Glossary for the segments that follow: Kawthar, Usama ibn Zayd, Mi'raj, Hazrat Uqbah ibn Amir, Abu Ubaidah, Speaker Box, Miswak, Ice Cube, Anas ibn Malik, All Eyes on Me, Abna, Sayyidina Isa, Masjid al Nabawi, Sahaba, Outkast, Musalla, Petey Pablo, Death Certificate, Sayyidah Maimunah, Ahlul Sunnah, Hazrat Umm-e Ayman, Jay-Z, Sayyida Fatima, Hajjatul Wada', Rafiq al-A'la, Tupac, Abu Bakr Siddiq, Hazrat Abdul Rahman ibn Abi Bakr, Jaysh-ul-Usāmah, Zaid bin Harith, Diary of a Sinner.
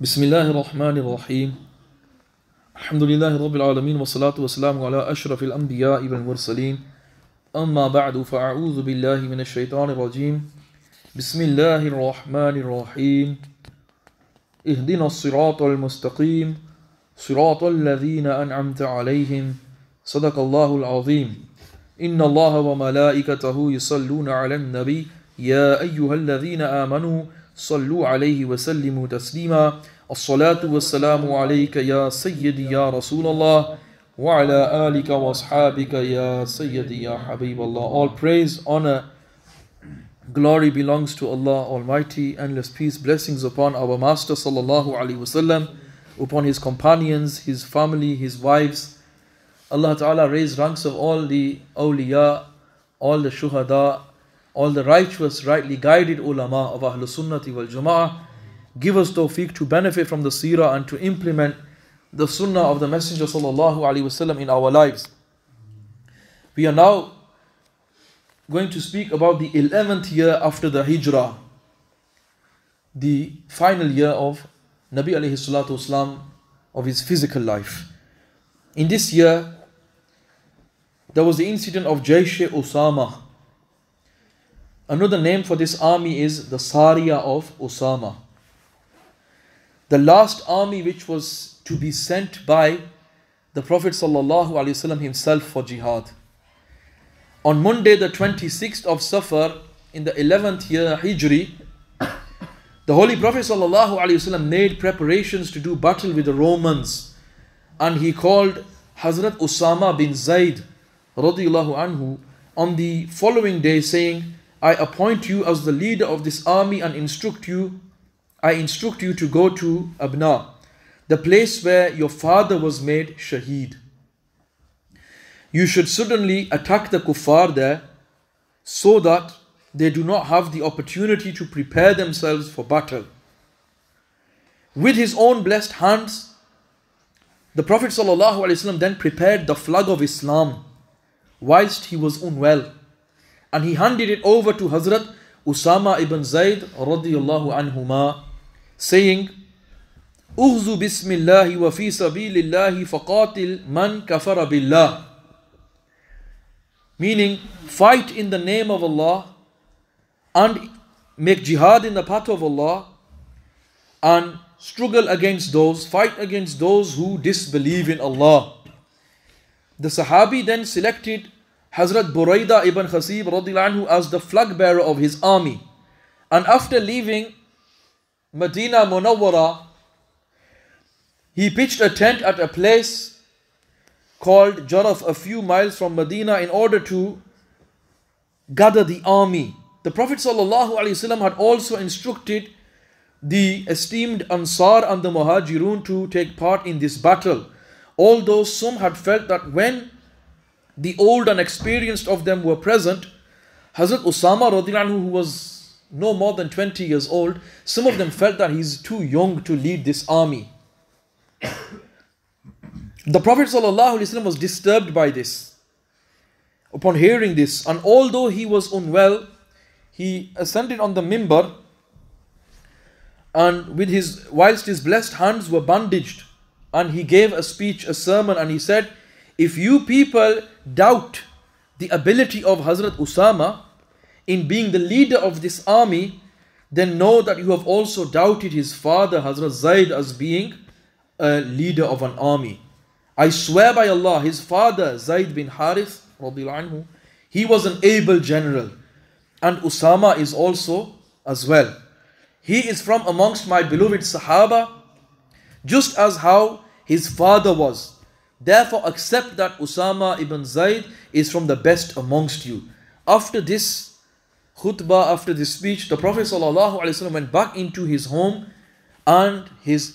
Bismillahir Rahmanir Rahim. Alhamdulillahi Rabbil Alameen wa salatu wa salamu ala ashrafil anbiya wal mursaleen. Amma ba'du fa'a'udhu billahi minash shaitanir rajim. Bismillahir Rahmanir Rahim. Ihdinas siratal mustaqim. Siratal ladhina an'amta alayhim. Sadaqallahu al-azim. Inna Allaha wa malaikatahu yusalluna 'alan nabi. Ya ayyuhalladhina amanu صلوا عليه وسلموا تسليما الصلاة والسلام عليك يا سيدي يا رسول الله وعلى آلك وأصحابك يا سيدي يا حبيب الله. All praise, honor, glory belongs to Allah Almighty. Endless peace, blessings upon our Master Sallallahu Alaihi Wasallam, upon his companions, his family, his wives. Allah Ta'ala raised ranks of all the awliya, all the shuhada, all the righteous, rightly guided ulama of Ahlul Sunnati wal Jama'ah. Give us tawfiq to benefit from the Sīrah and to implement the Sunnah of the Messenger Sallallahu Alaihi Wasallam in our lives. We are now going to speak about the 11th year after the Hijrah, the final year of Nabi Alayhi Salatu Wasallam, of his physical life. In this year, there was the incident of Jaysh-ul-Usāmah. Another name for this army is the Sariya of Usama. The last army which was to be sent by the Prophet ﷺ himself for jihad. On Monday the 26th of Safar in the 11th year Hijri, the Holy Prophet ﷺ made preparations to do battle with the Romans, and he called Hazrat Usama bin Zayd radiyallahu anhu on the following day saying, I appoint you as the leader of this army and I instruct you to go to Abna, the place where your father was made shaheed. You should suddenly attack the kuffar there so that they do not have the opportunity to prepare themselves for battle. With his own blessed hands, the Prophet ﷺ then prepared the flag of Islam whilst he was unwell, and he handed it over to Hazrat Usama ibn Zayd radiyallahu anhuma, saying, Ughzu bismillahi wa fi sabilillahi faqatil man kafara billah. Meaning, fight in the name of Allah and make jihad in the path of Allah and struggle against those, fight against those who disbelieve in Allah. The Sahabi then selected Hazrat Buraida ibn Hasib radiyallahu anhu as the flag bearer of his army. And after leaving Medina Munawwara, he pitched a tent at a place called Jaraf, a few miles from Medina, in order to gather the army. The Prophet ﷺ had also instructed the esteemed Ansar and the Muhajirun to take part in this battle, although some had felt that when the old and experienced of them were present, Hazrat Usama radiyallahu anhu, who was no more than 20 years old, some of them felt that he's too young to lead this army. The Prophet ﷺ was disturbed by this, upon hearing this, and although he was unwell, he ascended on the mimbar, and whilst his blessed hands were bandaged, and he gave a speech, a sermon, and he said, if you people doubt the ability of Hazrat Usama in being the leader of this army, then know that you have also doubted his father Hazrat Zayd as being a leader of an army. I swear by Allah, his father Zaid bin Harith radiyallahu anhu, he was an able general, and Usama is also as well. He is from amongst my beloved Sahaba, just as how his father was. Therefore, accept that Usama ibn Zayd is from the best amongst you. After this khutbah, after this speech, the Prophet ﷺ went back into his home and his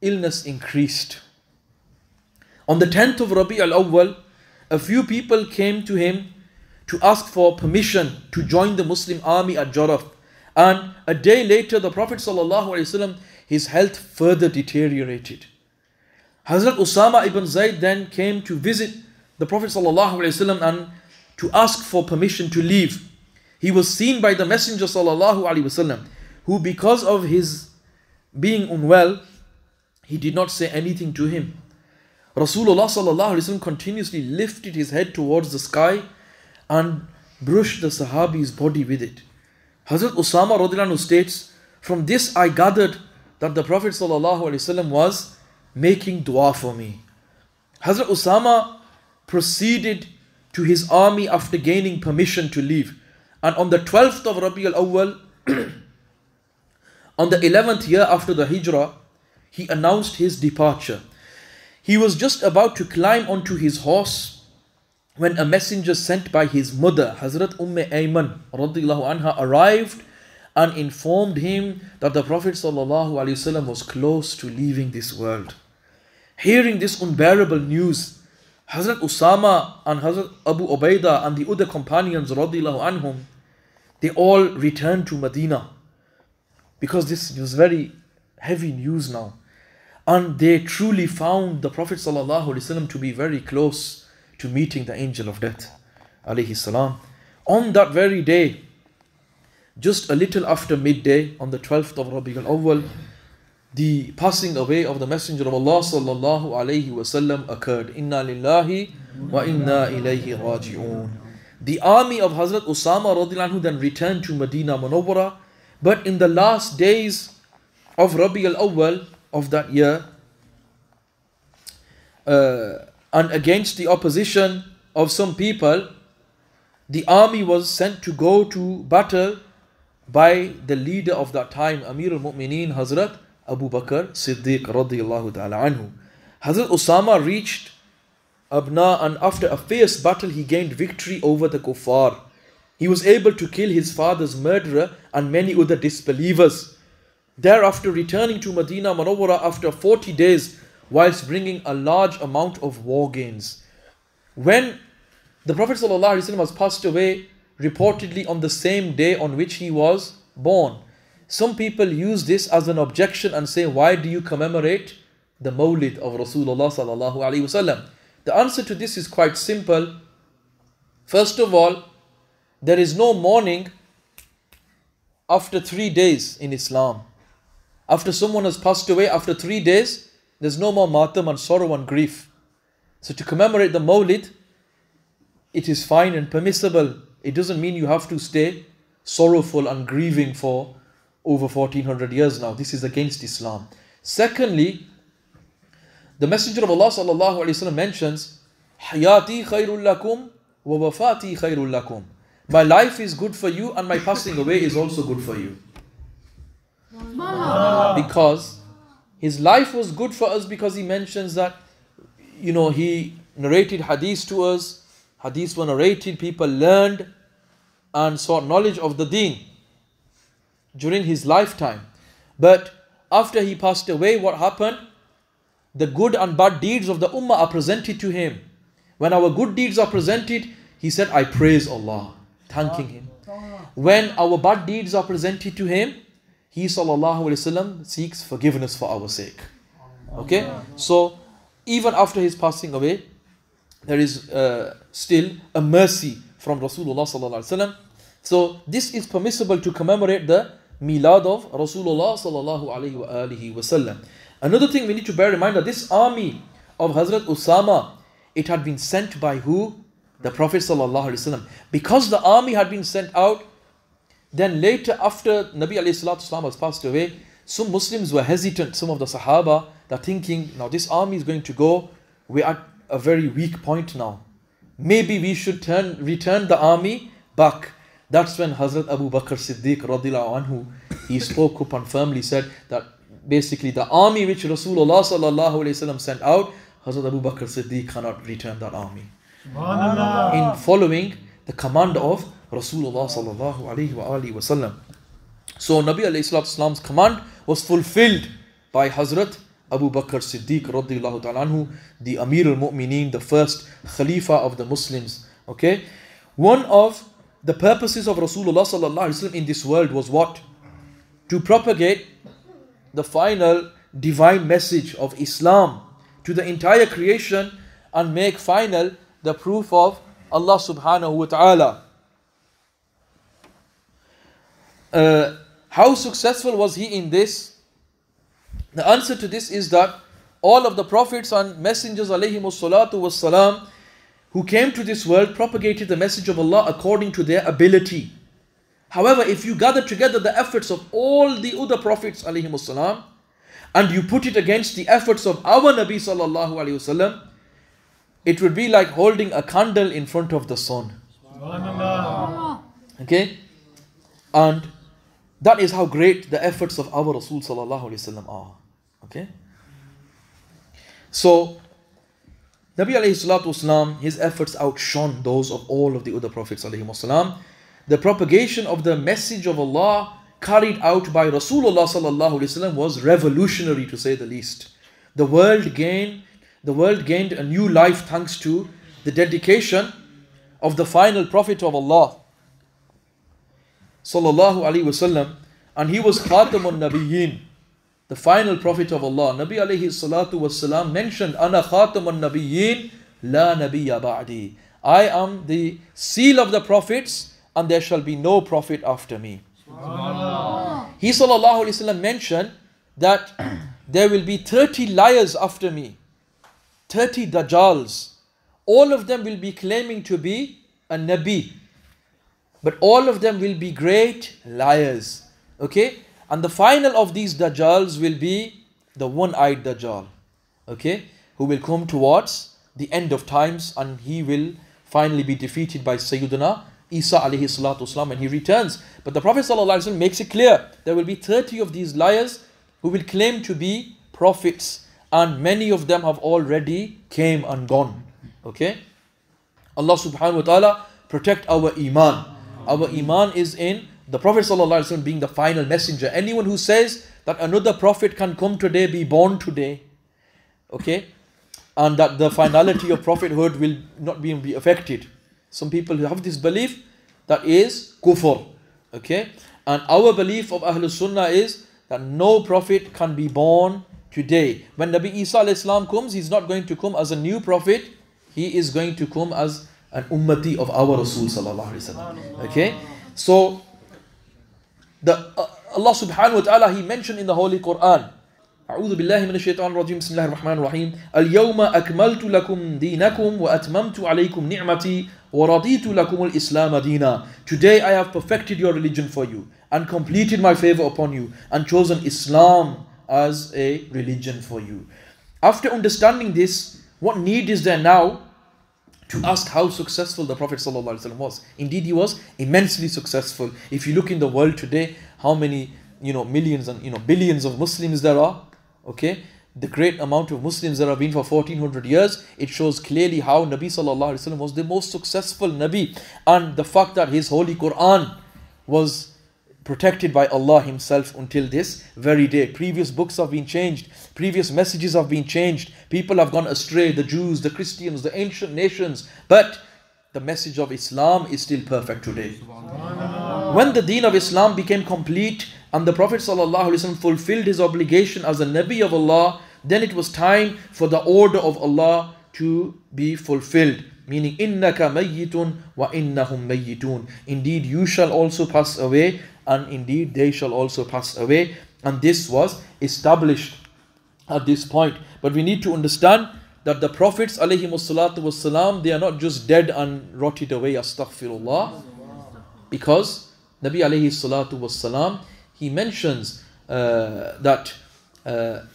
illness increased. On the 10th of Rabi al-Awwal, a few people came to him to ask for permission to join the Muslim army at Jaraf. And a day later, the Prophet ﷺ, his health further deteriorated. Hazrat Usama ibn Zayd then came to visit the Prophet ﷺ and to ask for permission to leave. He was seen by the Messenger ﷺ, who because of his being unwell, he did not say anything to him. Rasulullah sallallahu alaihi wasallam continuously lifted his head towards the sky and brushed the Sahabi's body with it. Hazrat Usama radhiyallahu anhu states, "From this I gathered that the Prophet sallallahu alaihi wasallam was making dua for me." Hazrat Usama proceeded to his army after gaining permission to leave, and on the 12th of Rabi'ul Awwal, on the 11th year after the Hijrah, he announced his departure. He was just about to climb onto his horse when a messenger sent by his mother, Hazrat Umm-e Ayman radhiyallahu anha, arrived and informed him that the Prophet sallallahu alaihi wasallam was close to leaving this world. Hearing this unbearable news, Hazrat Usama and Hazrat Abu Ubaidah and the other companions radhiyallahu anhum, they all returned to Medina, because this was very heavy news now. And they truly found the Prophet sallallahu alaihi wasallam to be very close to meeting the angel of death alayhi salam. On that very day, just a little after midday, on the 12th of Rabi'ul Awwal, the passing away of the Messenger of Allah sallallahu alayhi wasallam occurred. Inna lillahi wa inna ilayhi raji'un. The army of Hazrat Usama radhiyallahu anhu then returned to Medina Munawwara, but in the last days of Rabi'ul Awwal of that year, and against the opposition of some people, the army was sent to go to battle by the leader of that time, Amir al-Mu'mineen Hazrat Abu Bakr Siddiq radiyallahu ta'ala anhu. Hazrat Usama reached Abna, and after a fierce battle he gained victory over the kuffar. He was able to kill his father's murderer and many other disbelievers. Thereafter, returning to Medina Munawwara after 40 days whilst bringing a large amount of war gains. When the Prophet ﷺ has passed away, reportedly on the same day on which he was born. Some people use this as an objection and say, why do you commemorate the Mawlid of Rasulullah sallallahu alaihi wasallam? The answer to this is quite simple. First of all, there is no mourning after 3 days in Islam. After someone has passed away, after 3 days, there's no more matam and sorrow and grief. So to commemorate the Mawlid, it is fine and permissible. It doesn't mean you have to stay sorrowful and grieving for over 1400 years now. This is against Islam. Secondly, the Messenger of Allah sallallahu alaihi wasallam mentions, Hayati khairul lakum wa wafati khairul lakum. My life is good for you and my passing away is also good for you. Because his life was good for us, because he mentions that, you know, he narrated hadith to us. Hadiths were narrated, people learned and sought knowledge of the deen during his lifetime. But after he passed away, what happened? The good and bad deeds of the ummah are presented to him. When our good deeds are presented, he said, I praise Allah, thanking him. When our bad deeds are presented to him, he sallallahu alayhi wa sallam seeks forgiveness for our sake. Okay? So even after his passing away, there is still a mercy from Rasulullah sallallahu alaihi wasallam. So this is permissible, to commemorate the milad of Rasulullah sallallahu alaihi wasallam. Another thing we need to bear in mind, that this army of Hazrat Usama, it had been sent by who? The Prophet sallallahu alaihi wasallam. Because the army had been sent out, then later after Nabi alayhi salatu wasallam has passed away, some Muslims were hesitant, some of the Sahaba, they're thinking, now this army is going to go, we are a very weak point now. Maybe we should return the army back. That's when Hazrat Abu Bakr Siddiq radhiyallahu anhu, he spoke up and firmly said that basically the army which Rasulullah sallallahu alaihi wasallam sent out, Hazrat Abu Bakr Siddiq cannot return that army. In following the command of Rasulullah sallallahu alaihi wasallam. So Nabi alayhi salam's command was fulfilled by Hazrat Abu Bakr Siddiq radhiyallahu ta'ala anhu, the Amir al-Mu'mineen, the first Khalifa of the Muslims. Okay, one of the purposes of Rasulullah sallallahu alaihi wasallam in this world was what? To propagate the final divine message of Islam to the entire creation and make final the proof of Allah subhanahu wa ta'ala. How successful was he in this? The answer to this is that all of the prophets and messengers والسلام, who came to this world propagated the message of Allah according to their ability. However, if you gather together the efforts of all the other prophets والسلام, and you put it against the efforts of our Nabi sallallahu alaihi wasallam, it would be like holding a candle in front of the sun. Okay, and that is how great the efforts of our Rasul sallallahu alaihi wasallam are. Okay, so Nabi alayhi salatu wasalam, his efforts outshone those of all of the other prophets alayhi wasalam. The propagation of the message of Allah carried out by Rasulullah sallallahu alaihi wasallam was revolutionary, to say the least. The world gained a new life thanks to the dedication of the final prophet of Allah sallallahu alaihi wasallam, and he was Khatamun Nabiyyin, the final prophet of Allah. Nabi alayhi salatu wasalam mentioned, Ana Khatamun Nabiyyin la nabiyya ba'di. I am the seal of the prophets and there shall be no prophet after me. He sallallahu alaihi wasallam mentioned that there will be 30 liars after me, 30 Dajjals. All of them will be claiming to be a Nabi, but all of them will be great liars. Okay, and the final of these Dajjals will be the one-eyed Dajjal, okay, who will come towards the end of times, and he will finally be defeated by Sayyidina Isa alayhi salatu wasalam, and he returns. But the Prophet sallallahu alaihi wasallam makes it clear there will be 30 of these liars who will claim to be prophets, and many of them have already came and gone. Okay, Allah subhanahu wa ta'ala protect our iman. Our iman is in the Prophet sallallahu alaihi wasallam being the final messenger. Anyone who says that another prophet can come today, be born today, okay, and that the finality of prophethood will not be affected. Some people who have this belief, that is kufr. Okay, and our belief of Ahlul Sunnah is that no prophet can be born today. When Nabi Isa alayhi comes, he's not going to come as a new prophet. He is going to come as an ummati of our Rasul sallallahu alaihi wasallam. Okay, so the Allah subhanahu wa ta'ala, he mentioned in the Holy Quran, أعوذ بالله من الشيطان الرجيم بسم الله الرحمن الرحيم اليوم أكملت لكم دينكم وأتممت عليكم نعمتي ورضيت لكم الإسلام دينا. Today I have perfected your religion for you and completed my favor upon you and chosen Islam as a religion for you. After understanding this, what need is there now to ask how successful the Prophet ﷺ was? Indeed, he was immensely successful. If you look in the world today, how many millions and billions of Muslims there are. Okay, the great amount of Muslims that have been for 1400 years, it shows clearly how Nabi sallallahu alaihi wasallam was the most successful Nabi, and the fact that his Holy Quran was protected by Allah himself until this very day. Previous books have been changed, previous messages have been changed, people have gone astray, the Jews, the Christians, the ancient nations, but the message of Islam is still perfect today. When the deen of Islam became complete and the Prophet ﷺ fulfilled his obligation as a Nabi of Allah, then it was time for the order of Allah to be fulfilled. Meaning, إِنَّكَ مَيِّتٌ وَإِنَّهُمْ مَيِّتُونَ. Indeed, you shall also pass away, and indeed they shall also pass away. And this was established at this point. But we need to understand that the Prophets ﷺ, they are not just dead and rotted away, astaghfirullah. Because Nabi ﷺ, he mentions that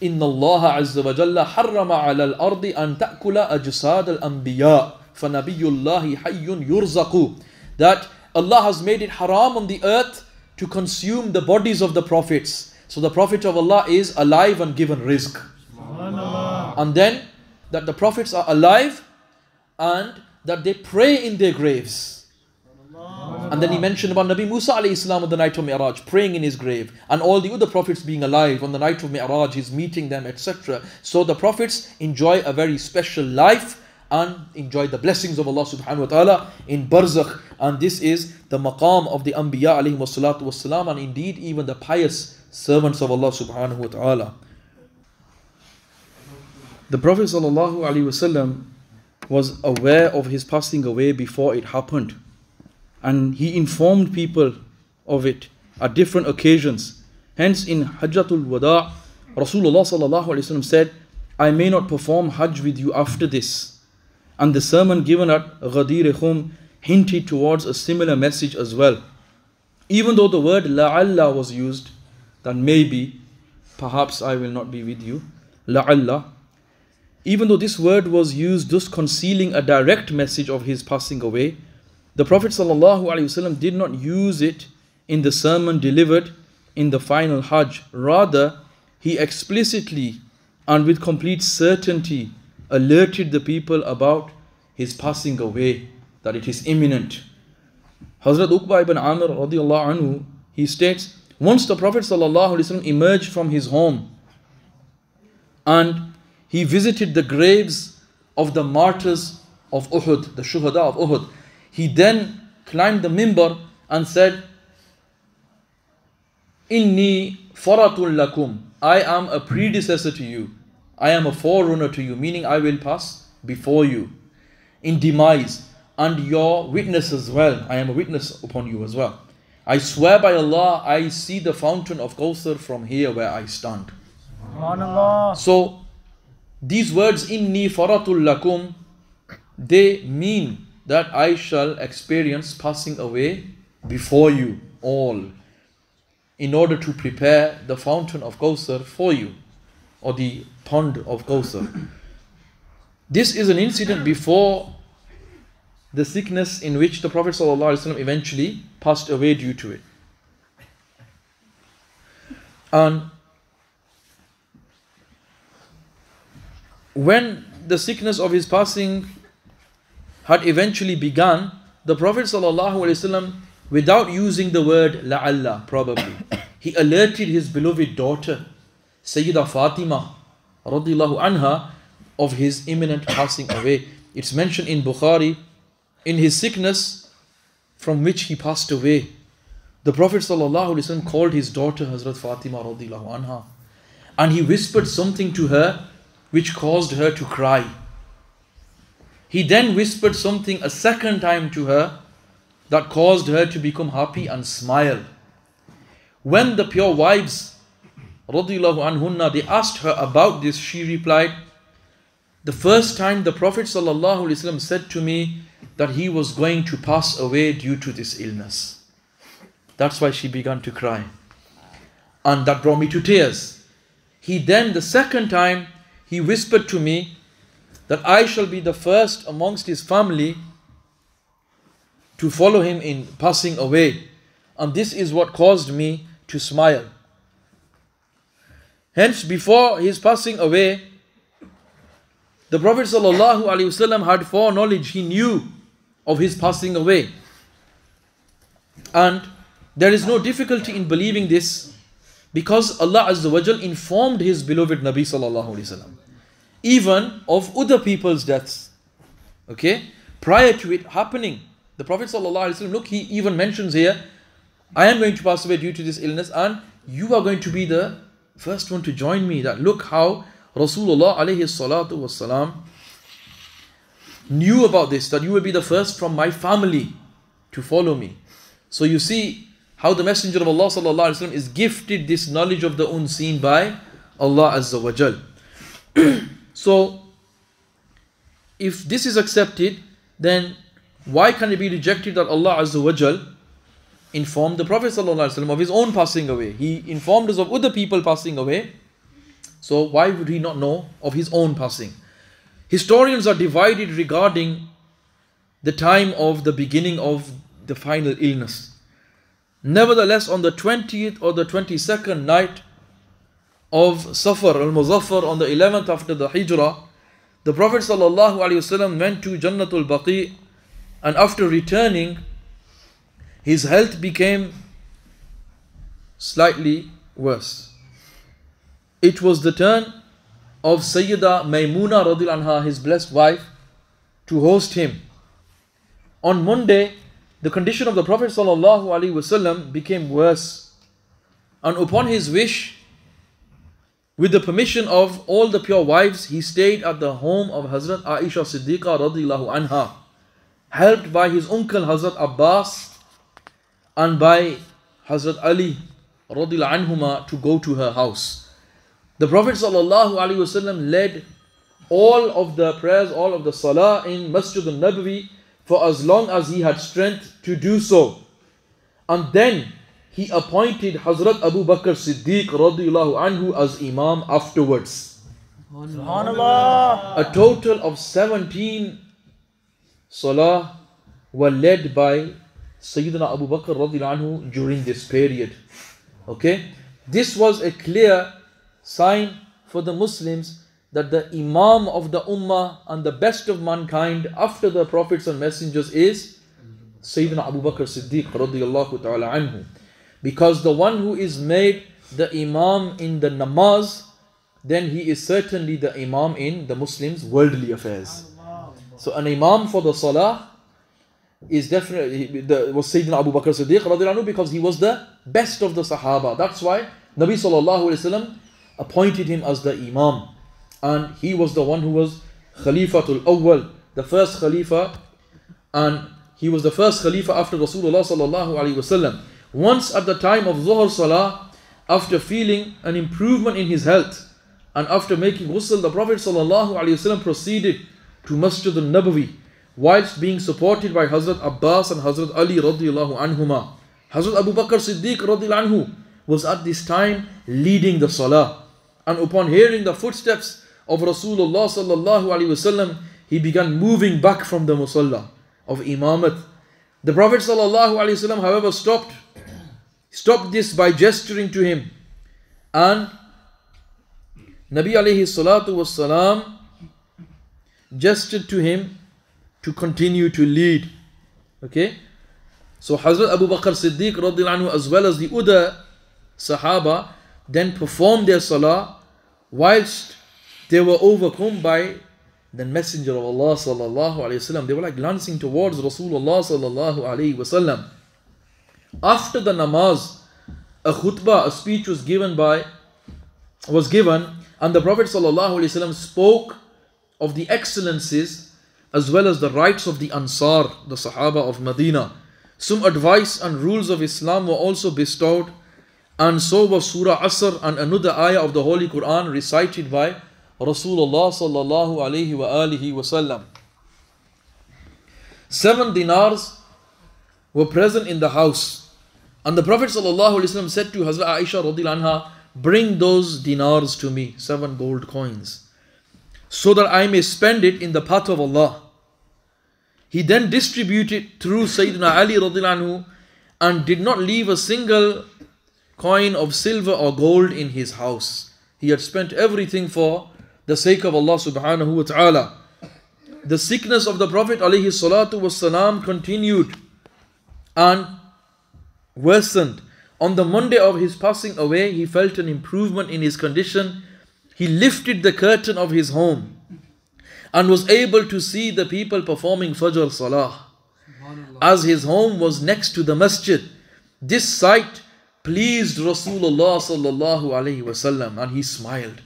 inna Allah azza wa jalla harrama ala al-ardi an ta'kula ajsad al-anbiya fa nabiyullahi hayyun yurzaqu, that Allah has made it haram on the earth to consume the bodies of the prophets. So the Prophet of Allah is alive and given rizq, and then that the prophets are alive and that they pray in their graves. And then he mentioned about Nabi Musa alayhi salam on the night of Mi'raj, praying in his grave, and all the other prophets being alive on the night of Mi'raj, he's meeting them, etc. So the prophets enjoy a very special life and enjoy the blessings of Allah subhanahu wa ta'ala in Barzakh. And this is the maqam of the Anbiya alayhi salatu wasalam, and indeed even the pious servants of Allah subhanahu wa ta'ala. The Prophet sallallahu alayhi wasallam was aware of his passing away before it happened, and he informed people of it at different occasions. Hence in Hajjatul Wada', Rasulullah sallallahu alaihi wasallam said, I may not perform Hajj with you after this. And the sermon given at Ghadir-i-Khum hinted towards a similar message as well. Even though the word la'alla was used, that maybe, perhaps I will not be with you, la'alla. Even though this word was used thus concealing a direct message of his passing away, the Prophet ﷺ did not use it in the sermon delivered in the final Hajj. Rather, he explicitly and with complete certainty alerted the people about his passing away, that it is imminent. Hazrat Uqbah ibn Amir radiallahu anhu, he states, once the Prophet ﷺ emerged from his home and he visited the graves of the martyrs of Uhud, the shuhada of Uhud. He then climbed the minbar and said, Inni faratun lakum. I am a predecessor to you. I am a forerunner to you, meaning I will pass before you in demise, and your witness as well. I am a witness upon you as well. I swear by Allah, I see the fountain of Kawthar from here where I stand. SubhanAllah. So these words, Inni faratul lakum, they mean that I shall experience passing away before you all, in order to prepare the fountain of Kawthar for you, or the pond of Kawthar. This is an incident before the sickness in which the Prophet ﷺ eventually passed away due to it. And when the sickness of his passing had eventually begun, the Prophet ﷺ, without using the word la'alla, probably, he alerted his beloved daughter, Sayyida Fatima, radiallahu anha, of his imminent passing away. It's mentioned in Bukhari, in his sickness from which he passed away, the Prophet ﷺ called his daughter, Hazrat Fatima, radiallahu anha, and he whispered something to her which caused her to cry. He then whispered something a second time to her that caused her to become happy and smile. When the pure wives, radiallahu anhunna, they asked her about this, she replied, the first time the Prophet ﷺ said to me that he was going to pass away due to this illness. That's why she began to cry. And that brought me to tears. He then, the second time, he whispered to me that I shall be the first amongst his family to follow him in passing away. And this is what caused me to smile. Hence, before his passing away, the Prophet ﷺ had foreknowledge. He knew of his passing away. And there is no difficulty in believing this, because Allah Azza wa Jal informed his beloved Nabi sallallahu alaihi wasallam even of other people's deaths. Okay? Prior to it happening, the Prophet sallallahu alaihi wasallam, look, he even mentions here, I am going to pass away due to this illness, and you are going to be the first one to join me. That look how Rasulullah alayhi salatu wasalam knew about this, that you will be the first from my family to follow me. So you see how the Messenger of Allah sallallahu alaihi wasallam is gifted this knowledge of the unseen by Allah azza wa jal. So if this is accepted, then why can it be rejected that Allah azza wa jal informed the Prophet sallallahu alaihi wasallam of his own passing away? He informed us of other people passing away. So why would he not know of his own passing? Historians are divided regarding the time of the beginning of the final illness. Nevertheless, on the 20th or the 22nd night of Safar al-Muzaffar, on the 11th after the Hijrah, the Prophet ﷺ went to Jannatul Baqi', and after returning, his health became slightly worse. It was the turn of Sayyidah Maimunah radhiyallahu anha, his blessed wife, to host him. On Monday, the condition of the Prophet ﷺ became worse. And upon his wish, with the permission of all the pure wives, he stayed at the home of Hazrat Aisha Siddiqah radhiyallahu anha, helped by his uncle Hazrat Abbas and by Hazrat Ali radhiyallahu anhuma to go to her house. The Prophet ﷺ led all of the prayers, all of the salah in Masjid al Nabawi for as long as he had strength to do so. And then he appointed Hazrat Abu Bakr Siddiq radiyallahu anhu as Imam afterwards. A total of 17 salah were led by Sayyidina Abu Bakr radiyallahu anhu during this period. Okay, this was a clear sign for the Muslims that the Imam of the Ummah and the best of mankind after the prophets and messengers is Sayyidina Abu Bakr Siddiq radiyallahu ta'ala anhu. Because the one who is made the Imam in the namaz, then he is certainly the Imam in the Muslims' worldly affairs. So an Imam for the salah is definitely was Sayyidina Abu Bakr Siddiq radiyallahu anhu, because he was the best of the Sahaba. That's why Nabi sallallahu alayhi wa sallam appointed him as the Imam. And he was the one who was Khalifatul Awwal, the first Khalifa. And he was the first Khalifa after Rasulullah sallallahu alayhi wa sallam. Once at the time of Zuhr Salah, after feeling an improvement in his health and after making ghusl, the Prophet ﷺ proceeded to Masjid al-Nabawi whilst being supported by Hazrat Abbas and Hazrat Ali radiyallahu anhuma. Hazrat Abu Bakr Siddiq radiyallahu anhu was at this time leading the Salah, and upon hearing the footsteps of Rasulullah ﷺ, he began moving back from the Musalla of Imamat. The Prophet ﷺ, however, stopped this by gesturing to him, and Nabi alayhi salatu wassalam gestured to him to continue to lead. Okay, so Hazrat Abu Bakr Siddiq radiyallahu anhu, as well as the other Sahaba, then performed their salah whilst they were overcome by the Messenger of Allah sallallahu alayhi wasallam. They were like glancing towards Rasulullah sallallahu alayhi wasallam. After the namaz, a khutbah, a speech was given, and the Prophet ﷺ spoke of the excellences as well as the rights of the Ansar, the Sahaba of Medina. Some advice and rules of Islam were also bestowed, and so was Surah Asr and another ayah of the Holy Quran recited by Rasulullah sallallahu alayhi wa alihi wasallam. 7 dinars were present in the house, and the Prophet ﷺ said to Hazrat Aisha radhiyallahu anha, "Bring those dinars to me, 7 gold coins, so that I may spend it in the path of Allah." He then distributed through Sayyidina Ali radhiyallahu anhu and did not leave a single coin of silver or gold in his house. He had spent everything for the sake of Allah subhanahu wa ta'ala. The sickness of the Prophet alayhi salatu wassalam continued and worsened. On the Monday of his passing away, he felt an improvement in his condition. He lifted the curtain of his home and was able to see the people performing Fajr Salah, as his home was next to the masjid. This sight pleased Rasulullah sallallahu alayhi wasallam, and he smiled.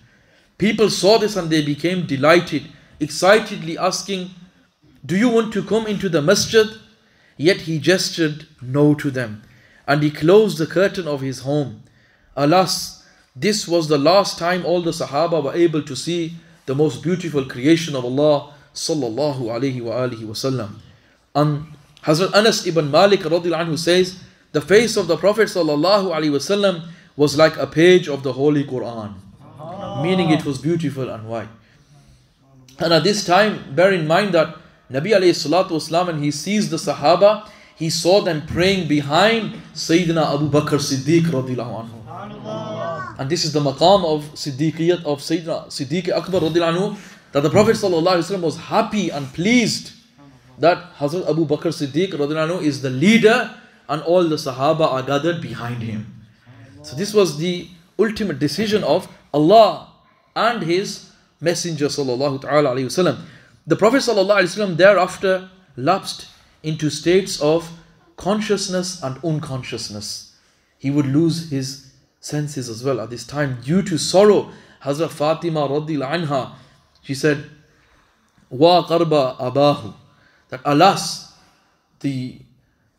People saw this and they became delighted, excitedly asking, "Do you want to come into the masjid?" Yet he gestured no to them, and he closed the curtain of his home. Alas, this was the last time all the Sahaba were able to see the most beautiful creation of Allah sallallahu alayhi wa alihi wasallam. And Hazrat Anas ibn Malik radhiyallahu anhu says, "The face of the Prophet sallallahu alayhi wasallam was like a page of the Holy Quran," meaning it was beautiful and white. And at this time, bear in mind that Nabi alayhi salatu wasalam, when he sees the Sahaba, he saw them praying behind Sayyidina Abu Bakr Siddiq radhiyallahu anhu. And this is the maqam of Siddiqiyat of Sayyidina Siddiq-i Akbar radhiyallahu anhu, that the Prophet sallallahu alayhi wa sallam was happy and pleased that Hazrat Abu Bakr Siddiq radhiyallahu anhu is the leader and all the Sahaba are gathered behind him. So this was the ultimate decision of Allah and His Messenger sallallahu alayhi wa sallam. The Prophet sallallahu alayhi wa sallam thereafter lapsed into states of consciousness and unconsciousness. He would lose his senses as well at this time due to sorrow. Hazrat Fatima radhiyallahu anha, she said, "Wa qarba abahu," that alas, the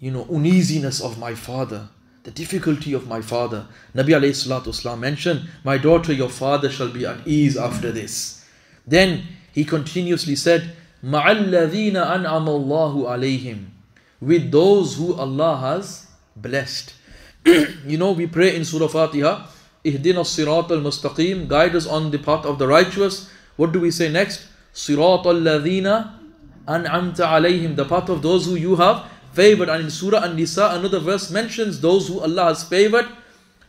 uneasiness of my father, the difficulty of my father. Nabi ﷺ mentioned, my daughter, your father shall be at ease after this. Then he continuously said, مَعَلَّذِينَ أَنْعَمَ اللَّهُ عَلَيْهِمْ, with those who Allah has blessed. You know, we pray in Surah Fatiha, Ihdina Sirat al-Mustaqim, guide us on the path of the righteous. What do we say next? Sirat al-Ladhina an'amta alayhim, the path of those who you have favored. And in Surah An-Nisa, another verse mentions those who Allah has favored.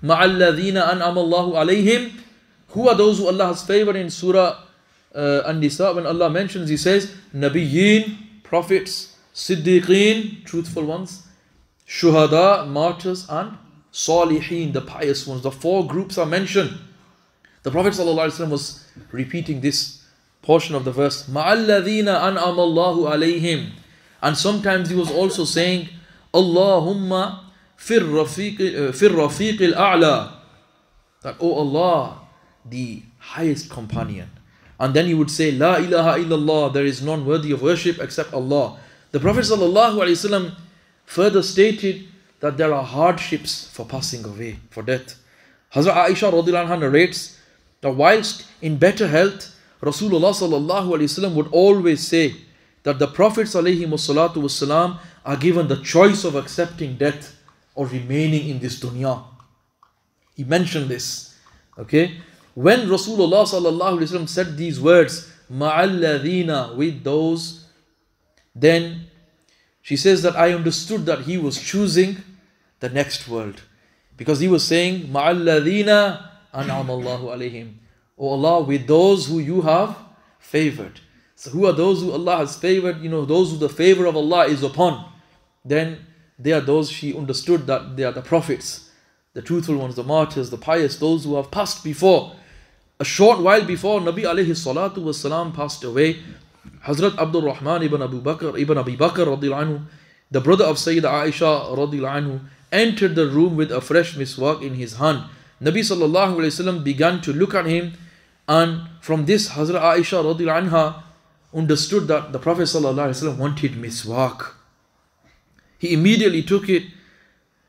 Ma'alladhina an'am Allahu alayhim. Who are those who Allah has favored? In Surah An-Nisa, when Allah mentions, He says, Nabiyyin, prophets, Siddiqeen, truthful ones, Shuhada, martyrs, and Salihin, the pious ones. The four groups are mentioned. The Prophet ﷺ was repeating this portion of the verse, Ma'alladhina an'am Allahu alayhim. And sometimes he was also saying, Allahumma fir rafiq al-a'la, that, oh Allah, the highest companion. And then he would say, La ilaha illallah, there is none worthy of worship except Allah. The Prophet ﷺ further stated that there are hardships for passing away, for death. Hazrat Aisha radhiyallahu anha narrates that whilst in better health, Rasulullah sallallahu alayhi wasallam would always say that the prophets alayhi salatu wasalam are given the choice of accepting death or remaining in this dunya. He mentioned this. Okay, when Rasulullah sallallahu alayhi wasallam said these words, ma'alladhina, with those, then she says that I understood that he was choosing the next world, because he was saying, Ma'alladhina an'am Allahu alayhim, O Allah, with those who you have favored. So who are those who Allah has favored? You know, those who the favor of Allah is upon. Then they are those, she understood that they are the prophets, the truthful ones, the martyrs, the pious, those who have passed before. A short while before Nabi alayhi salatu wasalam passed away, Hazrat Abdul Rahman ibn Abi Bakr radhiyallahu anhu, the brother of Sayyida Aisha radhiyallahu anhu, entered the room with a fresh miswak in his hand. Nabi sallallahu alayhi wa sallam began to look at him, and from this Hazrat Aisha radhiyallahu anha understood that the Prophet sallallahu alayhi wa sallam wanted miswak. He immediately took it,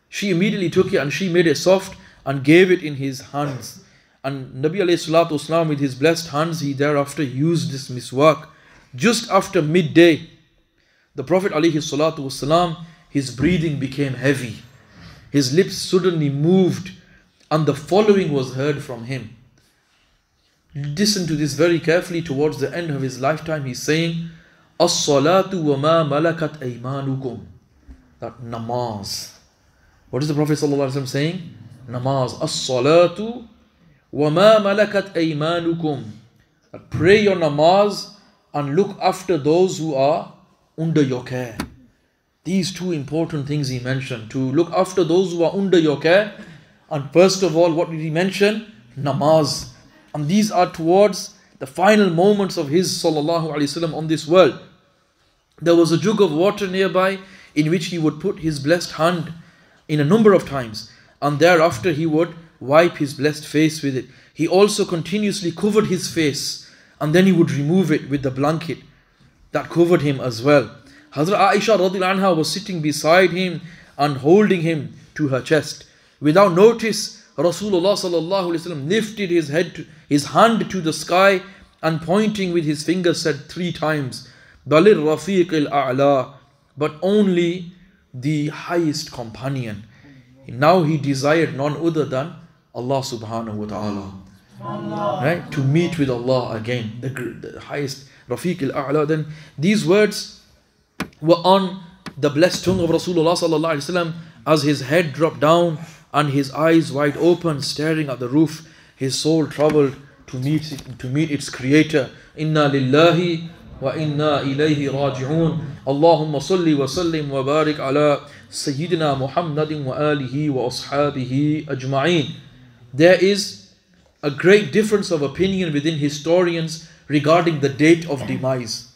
she immediately took it, and she made it soft and gave it in his hands. And Nabi alayhi salatu wasalam, with his blessed hands, he thereafter used this miswak. Just after midday, the Prophet alayhi salatu wasalam, his breathing became heavy. His lips suddenly moved, and the following was heard from him. Listen to this very carefully. Towards the end of his lifetime, he's saying, As-salatu wa ma malakat aymanukum. That namaz. What is the Prophet ﷺ saying? Namaz. As-salatu wa ma malakat aymanukum. Pray your namaz and look after those who are under your care. These two important things he mentioned, to look after those who are under your care. And first of all, what did he mention? Namaz. And these are towards the final moments of his sallallahu alayhi wasallam on this world. There was a jug of water nearby in which he would put his blessed hand in a number of times, and thereafter he would wipe his blessed face with it. He also continuously covered his face, and then he would remove it with the blanket that covered him as well. Hazrat Aisha radhiyallahu anha was sitting beside him and holding him to her chest. Without notice, Rasulullah sallallahu alaihi wasallam lifted his hand to the sky, and pointing with his finger said 3 times, Balir Rafiq al-A'la, but only the highest companion. Now he desired none other than Allah subhanahu wa ta'ala. Right? To meet with Allah again, the highest Rafiq al-A'la. Then these words were on the blessed tongue of Rasulullah sallallahu alaihi wasallam as his head dropped down and his eyes wide open, staring at the roof, his soul troubled to meet its creator. Inna lillahi wa inna ilayhi raji'un. Allahumma salli wa sallim wa barik ala Sayyidina Muhammadin wa alihi wa ashabihi ajma'in. There is a great difference of opinion within historians regarding the date of demise.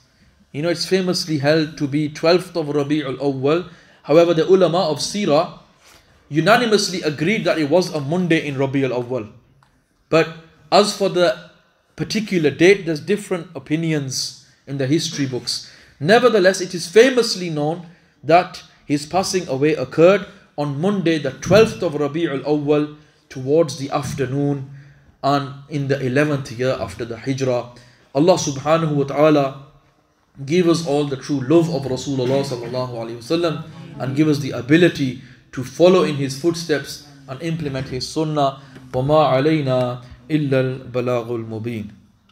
You know, it's famously held to be 12th of Rabi'ul Awwal. However, the ulama of Sīrah unanimously agreed that it was a Monday in Rabi'ul Awwal. But as for the particular date, there's different opinions in the history books. Nevertheless, it is famously known that his passing away occurred on Monday, the 12th of Rabi'ul Awwal, towards the afternoon, and in the 11th year after the Hijrah. Allah subhanahu wa ta'ala give us all the true love of Rasulullah sallallahu alaihi wasallam, and give us the ability to follow in his footsteps and implement his sunnah. وَمَا عَلَيْنَا إِلَّا الْبَلَاغُ الْمُبِينَ